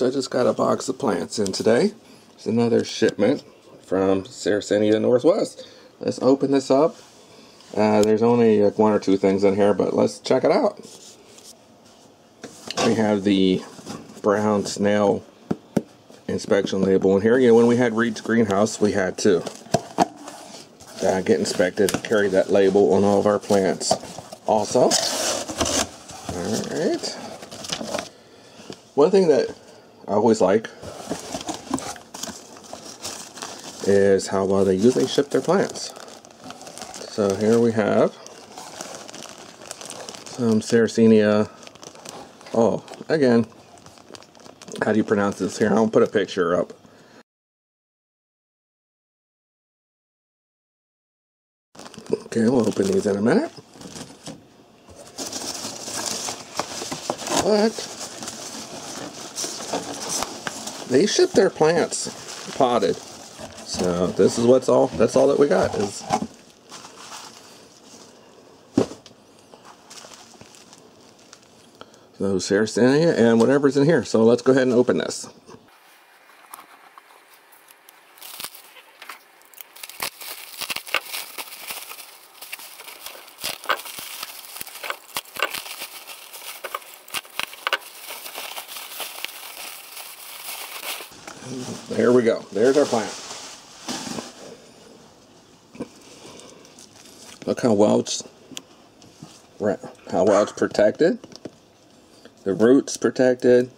So I just got a box of plants in today. It's another shipment from Sarracenia Northwest. Let's open this up. There's only one or two things in here, but let's check it out. We have the brown snail inspection label in here. You know, when we had Reed's greenhouse, we had to get inspected and carry that label on all of our plants also. Alright. One thing that I always like is how well they usually ship their plants. So here we have some Sarracenia. Oh, again, how do you pronounce this here? I'll put a picture up. Okay, we'll open these in a minute. But they ship their plants potted. So this is that's all that we got is those Sarracenia and whatever's in here. So let's go ahead and open this. There we go. There's our plant. Look how well it's protected. The root's protected.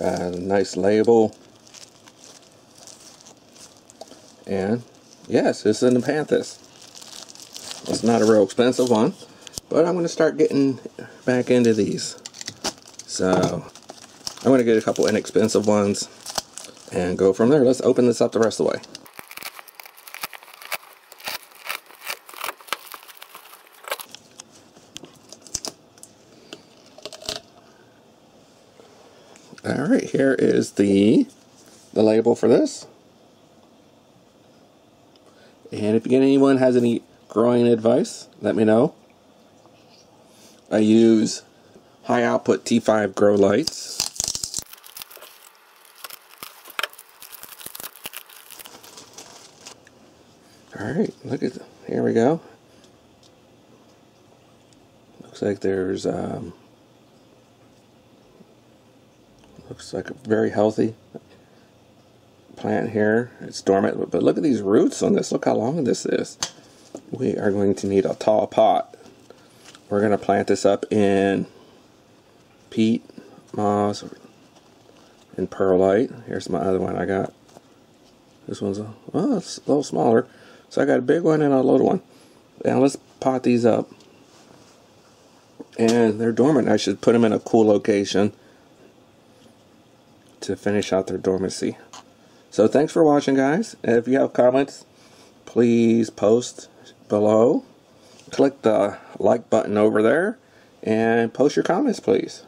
Nice label. And yes, this is a Nepenthes. It's not a real expensive one, but I'm going to start getting back into these. So I'm going to get a couple inexpensive ones and go from there. Let's open this up the rest of the way. Alright, here is the label for this. And if anyone has any growing advice, let me know. I use high output T5 grow lights. Alright, look at, here we go. Looks like there's looks like a very healthy plant here. It's dormant, but look at these roots on this. Look how long this is. We are going to need a tall pot. We're going to plant this up in peat, moss, and perlite. Here's my other one I got. This one's it's a little smaller. So I got a big one and a little one. Now let's pot these up. And they're dormant. I should put them in a cool location to finish out their dormancy. So thanks for watching, guys. If you have comments, please post below. Click the like button over there and post your comments, please.